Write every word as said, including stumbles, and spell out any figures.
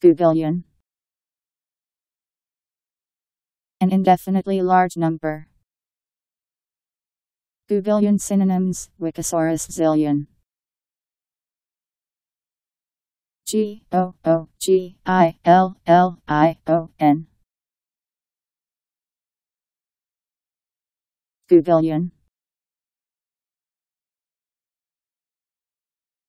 Googillion. An indefinitely large number. Googillion synonyms: Wikisaurus zillion. G O O G I L L I O N. Googillion.